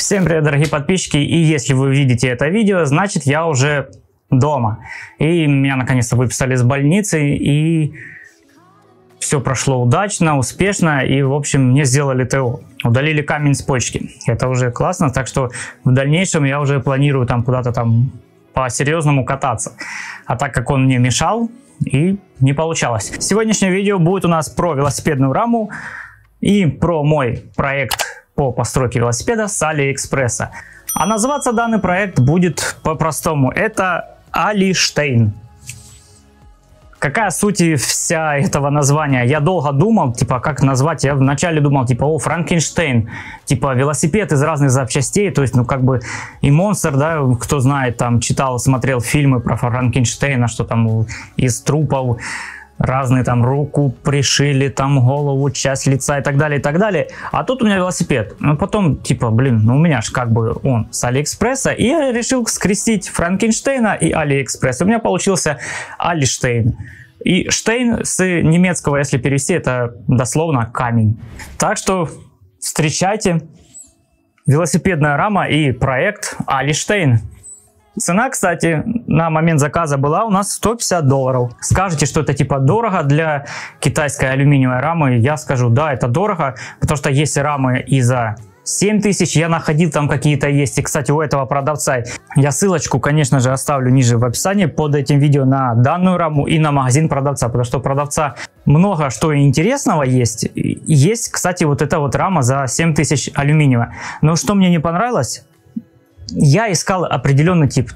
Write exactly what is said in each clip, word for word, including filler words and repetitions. Всем привет, дорогие подписчики, и если вы видите это видео, значит я уже дома. И меня наконец-то выписали из больницы, и все прошло удачно, успешно, и в общем мне сделали ТО. Удалили камень с почки, это уже классно, так что в дальнейшем я уже планирую там куда-то там по-серьезному кататься. А так как он мне мешал, и не получалось. Сегодняшнее видео будет у нас про велосипедную раму и про мой проект по постройке велосипеда с Алиэкспресса. А называться данный проект будет по-простому. Это Алиштейн. Какая суть и вся этого названия? Я долго думал, типа, как назвать. Я вначале думал, типа, о, Франкенштейн. Типа, велосипед из разных запчастей. То есть, ну, как бы, и монстр, да, кто знает, там, читал, смотрел фильмы про Франкенштейна, что там из трупов разные там руку пришили, там голову, часть лица и так далее, и так далее. А тут у меня велосипед. Ну, потом, типа, блин, ну у меня же как бы он с Алиэкспресса. И я решил скрестить Франкенштейна и Алиэкспресс. У меня получился Алиштейн. И Штейн с немецкого, если перевести, это дословно камень. Так что встречайте. Велосипедная рама и проект Алиштейн. Цена, кстати, на момент заказа была у нас сто пятьдесят долларов. Скажете, что это типа дорого для китайской алюминиевой рамы? Я скажу, да, это дорого, потому что есть рамы и за семь тысяч. Я находил там какие-то есть. И, кстати, у этого продавца я ссылочку, конечно же, оставлю ниже в описании под этим видео на данную раму и на магазин продавца, потому что у продавца много что интересного есть. Есть, кстати, вот эта вот рама за семь тысяч алюминиевая. Но что мне не понравилось? Я искал определенный тип,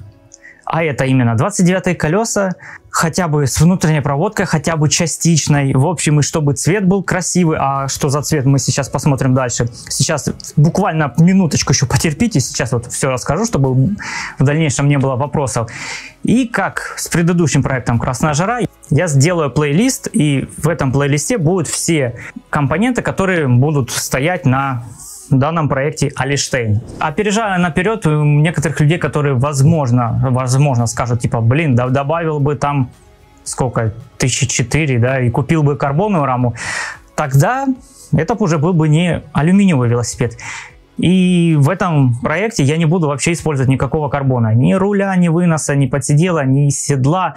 а это именно двадцать девятые колеса, хотя бы с внутренней проводкой, хотя бы частичной, в общем, и чтобы цвет был красивый. А что за цвет, мы сейчас посмотрим дальше. Сейчас буквально минуточку еще потерпите, сейчас вот все расскажу, чтобы в дальнейшем не было вопросов. И как с предыдущим проектом «Красная жара», я сделаю плейлист, и в этом плейлисте будут все компоненты, которые будут стоять на в данном проекте Алиштейн. Опережая наперед некоторых людей, которые возможно, возможно скажут, типа, блин, да, добавил бы там сколько, тысяча четыре, да, и купил бы карбоновую раму, тогда это уже был бы не алюминиевый велосипед. И в этом проекте я не буду вообще использовать никакого карбона, ни руля, ни выноса, ни подсидела, ни седла,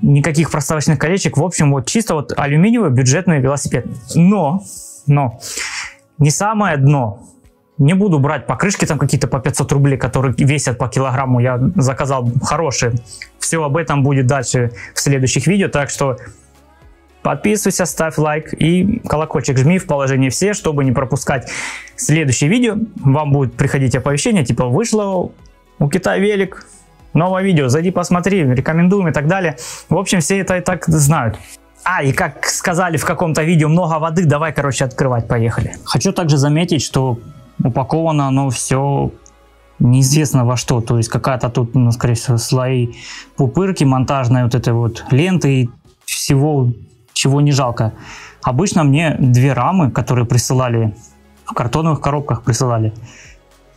никаких проставочных колечек. В общем, вот чисто вот алюминиевый бюджетный велосипед. Но, но... не самое дно. Не буду брать покрышки там какие-то по пятьсот рублей, которые весят по килограмму. Я заказал хорошие. Все об этом будет дальше в следующих видео. Так что подписывайся, ставь лайк и колокольчик жми в положении все, чтобы не пропускать следующее видео. Вам будет приходить оповещение, типа вышло у Китая Велик новое видео. Зайди посмотри, рекомендуем и так далее. В общем, все это и так знают. А, и как сказали в каком-то видео, много воды, давай, короче, открывать, поехали. Хочу также заметить, что упаковано оно все неизвестно во что. То есть какая-то тут, ну, скорее всего, слои пупырки, монтажные вот этой вот ленты и всего, чего не жалко. Обычно мне две рамы, которые присылали, в картонных коробках присылали.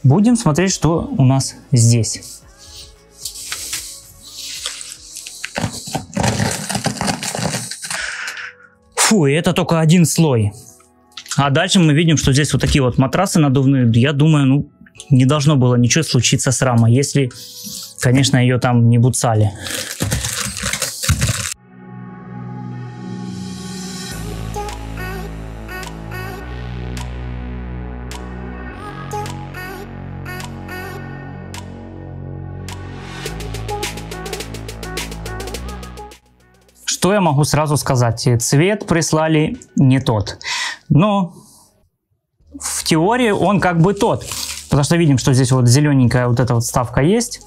Будем смотреть, что у нас здесь. Фу, и это только один слой. А дальше мы видим, что здесь вот такие вот матрасы надувные. Я думаю, ну, не должно было ничего случиться с рамой, если, конечно, ее там не буцали. Что я могу сразу сказать? Цвет прислали не тот. Но в теории он как бы тот. Потому что видим, что здесь вот зелененькая вот эта вот вставка есть.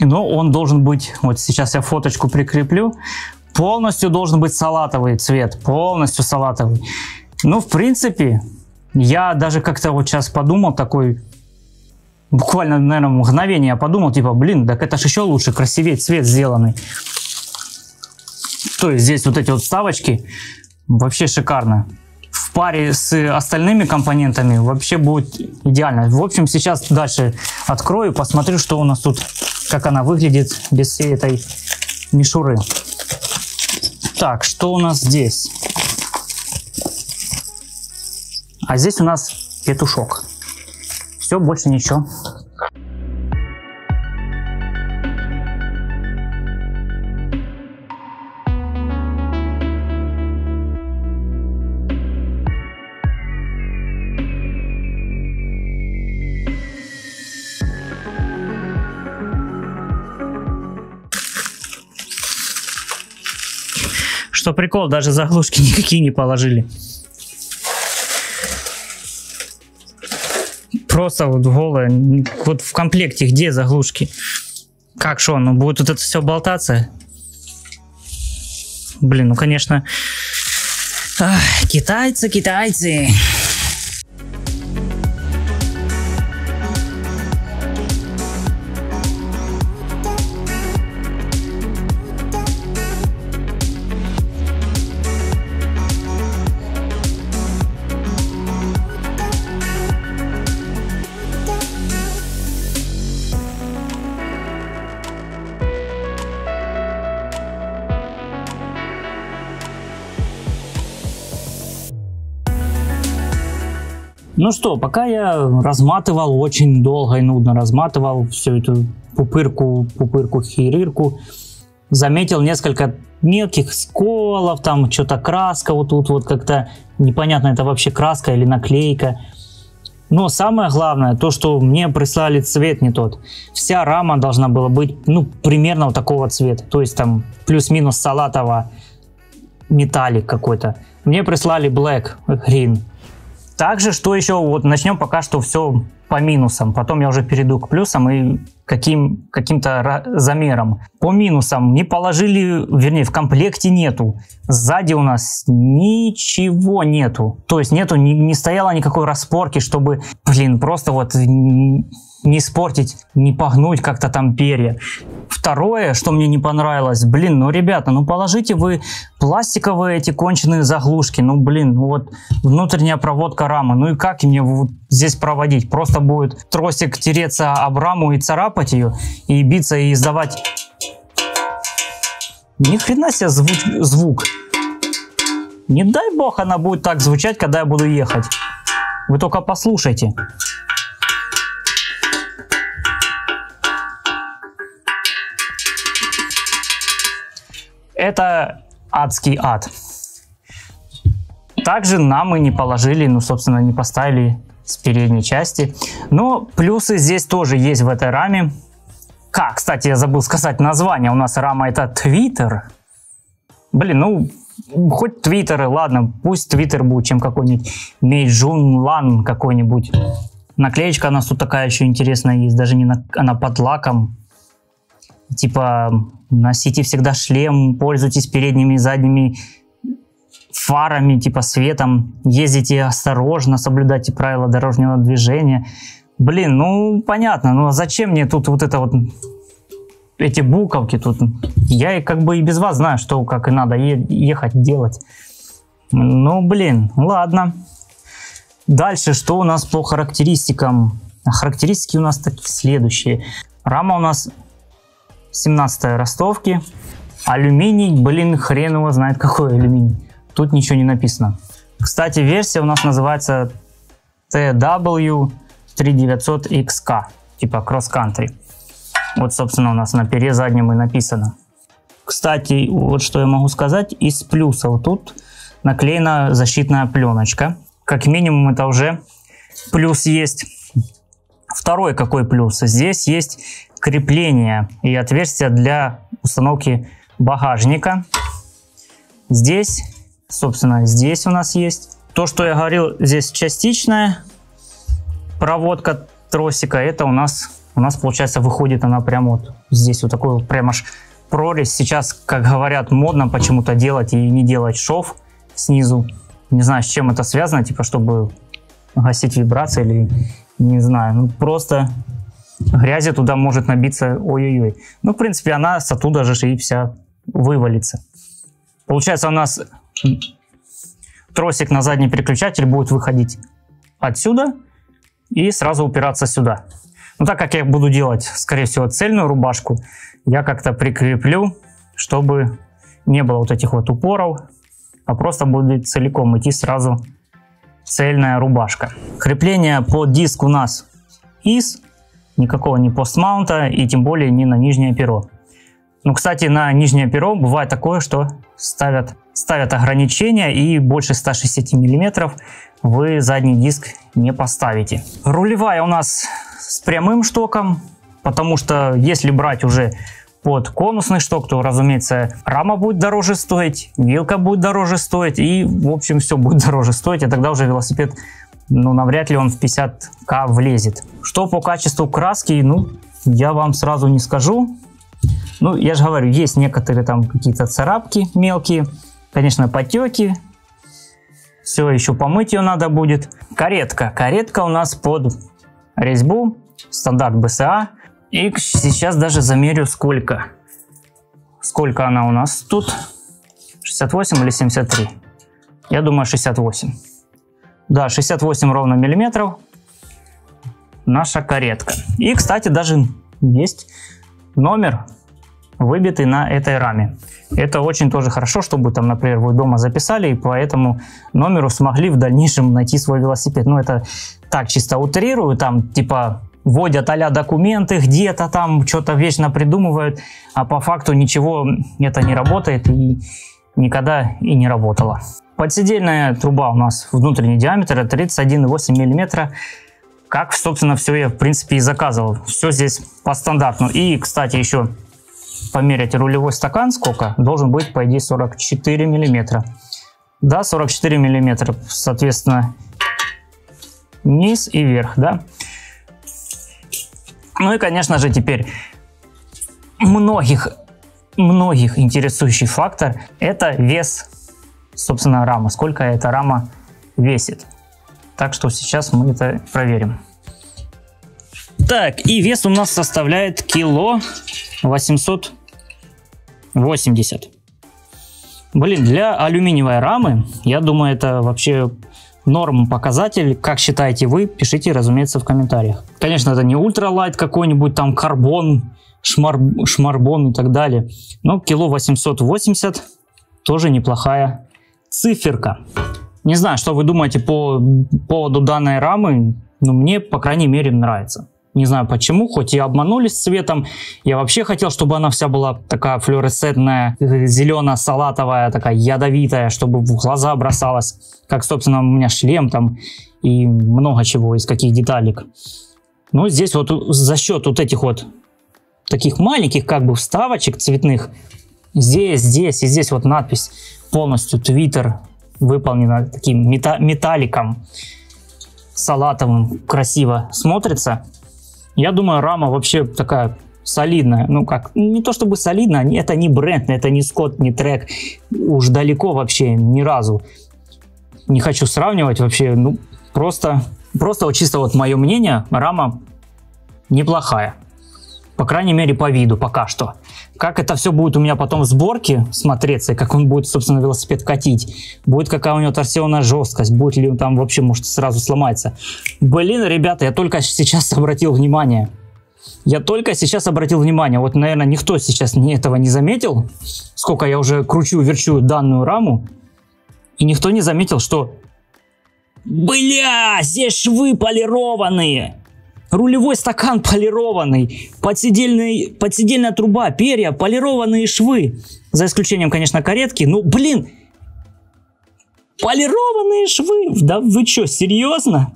Но он должен быть, вот сейчас я фоточку прикреплю, полностью должен быть салатовый цвет. Полностью салатовый. Ну, в принципе, я даже как-то вот сейчас подумал такой... Буквально, наверное, мгновение я подумал, типа, блин, так это же еще лучше, красивее цвет сделанный. То есть здесь вот эти вот вставочки вообще шикарно. В паре с остальными компонентами вообще будет идеально. В общем, сейчас дальше открою, посмотрю, что у нас тут, как она выглядит без всей этой мишуры. Так, что у нас здесь? А здесь у нас петушок. все, больше ничего. Что прикол, даже заглушки никакие не положили. Просто вот голая. Вот в комплекте где заглушки? Как что, ну будет вот это все болтаться? Блин, ну конечно. Ах, китайцы, китайцы. Ну что, пока я разматывал, очень долго и нудно разматывал всю эту пупырку, пупырку, хирырку, заметил несколько мелких сколов, там что-то краска вот тут вот как-то непонятно, это вообще краска или наклейка. Но самое главное, то, что мне прислали цвет не тот. Вся рама должна была быть, ну, примерно вот такого цвета, то есть там плюс-минус салатового, металлик какой-то. Мне прислали black, green. Также, что еще, вот начнем пока что все по минусам, потом я уже перейду к плюсам и каким, каким-то замерам. По минусам не положили, вернее, в комплекте нету. Сзади у нас ничего нету. То есть нету, не, не стояло никакой распорки, чтобы, блин, просто вот не испортить, не погнуть как-то там перья. Второе, что мне не понравилось, блин, ну, ребята, ну, положите вы пластиковые эти конченые заглушки, ну, блин, вот внутренняя проводка рамы, ну, и как мне вот здесь проводить? Просто будет тросик тереться об раму и царапать ее, и биться, и издавать... Ни хрена себе звук, звук. Не дай бог она будет так звучать, когда я буду ехать. Вы только послушайте. Это адский ад. Также нам и не положили, ну, собственно, не поставили с передней части. Но плюсы здесь тоже есть в этой раме. Как, кстати, я забыл сказать название. У нас рама это Twitter. Блин, ну, хоть Twitter, ладно, пусть Twitter будет, чем какой-нибудь Мейджун Лан какой-нибудь. Наклеечка у нас тут такая еще интересная есть. Даже не на... она под лаком. Типа... Носите всегда шлем, пользуйтесь передними и задними фарами, типа светом, ездите осторожно, соблюдайте правила дорожного движения. Блин, ну понятно, ну а зачем мне тут вот это вот, эти буковки тут? Я как бы и без вас знаю, что как и надо ехать, делать. Ну блин, ладно. Дальше, что у нас по характеристикам? Характеристики у нас такие следующие. Рама у нас... семнадцатой ростовки. Алюминий, блин, хрен его знает какой алюминий. Тут ничего не написано. Кстати, версия у нас называется ти дабл ю три девятьсот икс кей, типа кросс-кантри. Вот, собственно, у нас на пере заднем и написано. Кстати, вот что я могу сказать. Из плюсов тут наклеена защитная пленочка. Как минимум это уже плюс есть. Второй какой плюс? Здесь есть крепление и отверстия для установки багажника. Здесь, собственно, здесь у нас есть. То, что я говорил, здесь частичная проводка тросика. Это у нас, у нас получается, выходит она прямо вот здесь. Вот такой вот прям аж прорезь. Сейчас, как говорят, модно почему-то делать и не делать шов снизу. Не знаю, с чем это связано, типа, чтобы гасить вибрации или... Не знаю, ну просто грязи туда может набиться, ой-ой-ой. Ну, в принципе, она оттуда же и вся вывалится. Получается, у нас тросик на задний переключатель будет выходить отсюда и сразу упираться сюда. Ну, так как я буду делать, скорее всего, цельную рубашку, я как-то прикреплю, чтобы не было вот этих вот упоров, а просто будет целиком идти сразу цельная рубашка. Крепление под диск у нас из, никакого ни постмаунта и тем более не на нижнее перо. Ну, кстати, на нижнее перо бывает такое, что ставят, ставят ограничения, и больше ста шестидесяти миллиметров вы задний диск не поставите. Рулевая у нас с прямым штоком, потому что если брать уже под конусный шток, то, разумеется, рама будет дороже стоить, вилка будет дороже стоить, и, в общем, все будет дороже стоить, и тогда уже велосипед, ну, навряд ли он в пятьдесят ка влезет. Что по качеству краски, ну, я вам сразу не скажу. Ну, я же говорю, есть некоторые там какие-то царапки мелкие, конечно, потеки. Все, еще помыть ее надо будет. Каретка. Каретка у нас под резьбу, стандарт бэ эс а. И сейчас даже замерю, сколько. Сколько она у нас тут? шестьдесят восемь или семьдесят три? Я думаю, шестьдесят восемь. Да, шестьдесят восемь ровно миллиметров. Наша каретка. И, кстати, даже есть номер, выбитый на этой раме. Это очень тоже хорошо, чтобы там, например, вы дома записали, и по этому номеру смогли в дальнейшем найти свой велосипед. Ну, это так чисто утрирую, там типа вводят а-ля документы где-то там, что-то вечно придумывают, а по факту ничего это не работает и никогда и не работало. Подседельная труба у нас внутренний диаметр тридцать один и восемь миллиметра. Как, собственно, все я, в принципе, и заказывал. Все здесь по стандарту. И, кстати, еще померять рулевой стакан, сколько должен быть, по идее, сорок четыре миллиметра. Да, сорок четыре миллиметра, соответственно, низ и верх, да. Ну и, конечно же, теперь многих, многих интересующий фактор – это вес, собственно, рамы. Сколько эта рама весит. Так что сейчас мы это проверим. Так, и вес у нас составляет кило восемьсот восемьдесят. Блин, для алюминиевой рамы, я думаю, это вообще норм показатель. Как считаете вы, пишите, разумеется, в комментариях. Конечно, это не ультралайт какой-нибудь там карбон, шмар, шмарбон и так далее. Но кило восемьсот восемьдесят тоже неплохая циферка. Не знаю, что вы думаете по поводу данной рамы, но мне, по крайней мере, нравится. Не знаю почему, хоть и обманулись цветом. Я вообще хотел, чтобы она вся была такая флуоресцентная, зелено-салатовая, такая ядовитая, чтобы в глаза бросалась. Как, собственно, у меня шлем там и много чего, из каких деталек. Ну, здесь вот за счет вот этих вот таких маленьких как бы вставочек цветных, здесь, здесь и здесь вот надпись полностью Twitter. Выполнена таким мета металликом салатовым, красиво смотрится. Я думаю, рама вообще такая солидная. Ну как, не то чтобы солидная, это не бренд, это не Скотт, не Трек. Уж далеко вообще ни разу. Не хочу сравнивать вообще, ну просто, просто вот чисто вот мое мнение, рама неплохая. По крайней мере, по виду пока что. Как это все будет у меня потом в сборке смотреться, и как он будет, собственно, велосипед катить, будет какая у него торсионная жесткость, будет ли он там вообще, может, сразу сломается. Блин, ребята, я только сейчас обратил внимание. Я только сейчас обратил внимание. Вот, наверное, никто сейчас ни этого не заметил, сколько я уже кручу-верчу данную раму, и никто не заметил, что... Бля, здесь швы полированные! Рулевой стакан полированный, подседельный, подседельная труба, перья, полированные швы. За исключением, конечно, каретки. Ну, блин! Полированные швы! Да вы что, серьезно?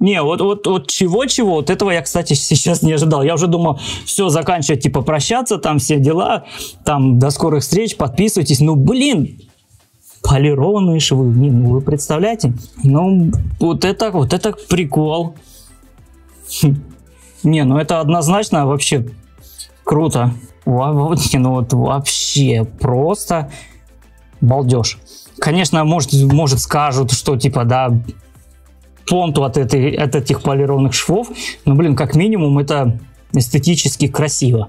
Не, вот вот, вот чего-чего, вот этого я, кстати, сейчас не ожидал. Я уже думал, все, заканчивать, типа, прощаться, там все дела, там, до скорых встреч, подписывайтесь. Ну, блин! Полированные швы, не, ну вы представляете? Ну, вот это, вот это прикол. Не, ну это однозначно вообще круто. Не, ну вот вообще просто балдеж. Конечно, может, может скажут, что типа, да, понту от, этой, от этих полированных швов, но, блин, как минимум это эстетически красиво.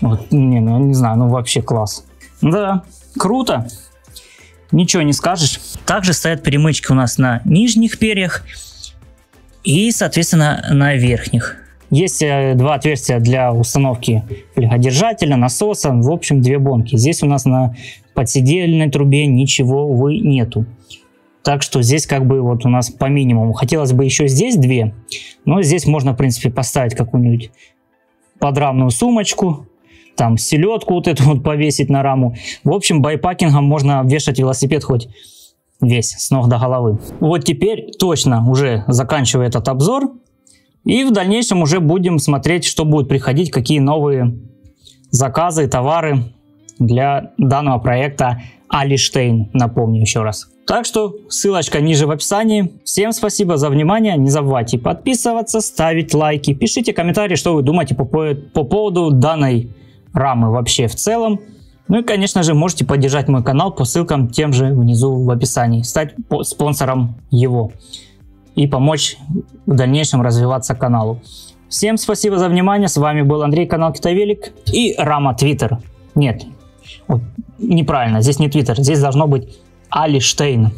Вот, не, ну я не знаю, ну вообще класс. Да, круто. Ничего не скажешь. Также стоят перемычки у нас на нижних перьях и, соответственно, на верхних. Есть два отверстия для установки флегодержателя, насоса, в общем, две бонки. Здесь у нас на подседельной трубе ничего, увы, нету. Так что здесь как бы вот у нас по минимуму. Хотелось бы еще здесь две, но здесь можно, в принципе, поставить какую-нибудь подрамную сумочку, там селедку вот эту вот повесить на раму. В общем, байпакингом можно обвешать велосипед хоть весь, с ног до головы. Вот теперь точно уже заканчиваю этот обзор. И в дальнейшем уже будем смотреть, что будет приходить, какие новые заказы, товары для данного проекта Алиштейн, напомню еще раз. Так что ссылочка ниже в описании. Всем спасибо за внимание. Не забывайте подписываться, ставить лайки, пишите комментарии, что вы думаете по, по, по поводу данной рамы вообще в целом. Ну и, конечно же, можете поддержать мой канал по ссылкам тем же внизу в описании, стать спонсором его и помочь в дальнейшем развиваться каналу. Всем спасибо за внимание. С вами был Андрей, канал Китай Велик и рама Twitter. Нет, вот, неправильно, здесь не Twitter, здесь должно быть Алиштейн.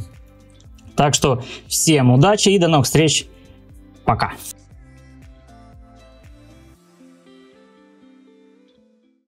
Так что всем удачи и до новых встреч. Пока.